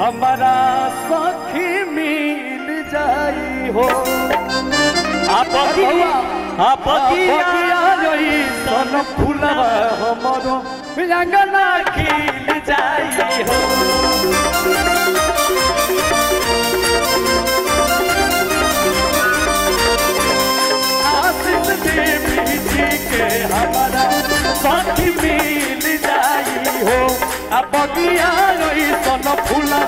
हमारा सखी मिल जाई हो रंगना खिल जाई हो आशीष देवी जी के हमारा सखी मिल जाई हो बगिया रही सन फूलवा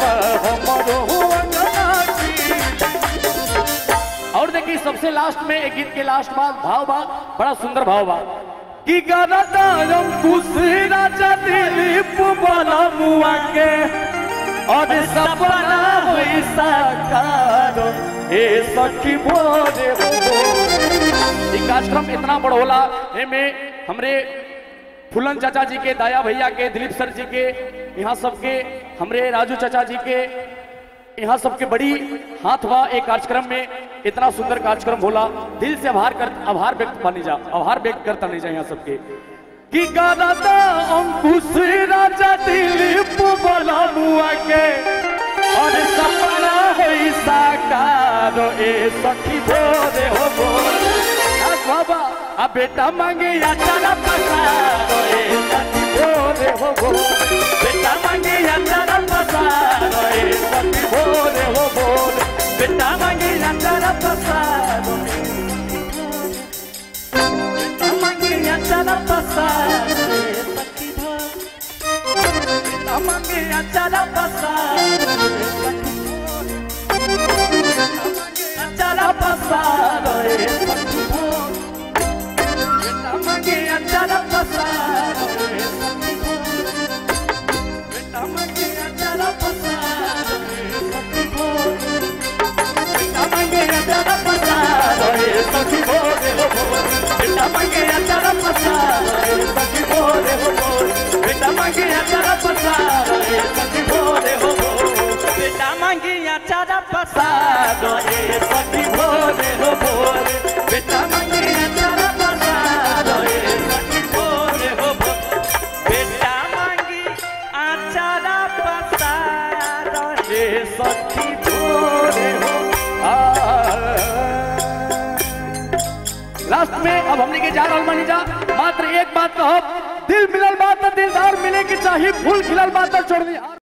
और देखिए सबसे लास्ट में एक गीत के लास्ट बाद भाव बा बड़ा सुंदर भाव बा कि गरदारम कुसरा दिलीप वाला मुआ के और सपना होई साकार ए सखी मोरे हो। ये कार्यक्रम इतना बड़ होला एमे हमरे फूलन चाचा जी के, दाया भैया के, दिलीप सर जी के, यहाँ सबके, हमरे राजू चाचा जी के, यहाँ सबके बड़ी हाथ हुआ एक कार्यक्रम में इतना सुंदर कार्यक्रम होला। दिल से आभार व्यक्त करता नहीं जा यहाँ सबके कि गाता अंकुश राजा दिलीप वाला मुआ के और सपना होई साकार ए सखी बोले हो बाबा अब बेटा मांगे या चारा पसा बेटा मांगे या चारा पसा बेटा मांगे या चारा पसा बेटा मांगे या चारा पसा बेटा मांगे या चारा पसा चारा पसा लास्ट में अब हमने के जा रहा मानी जा मात्र एक बात कहो दिल मिलल बात दिलदार मिले के चाहिए फूल खिलल बात छोड़ दी।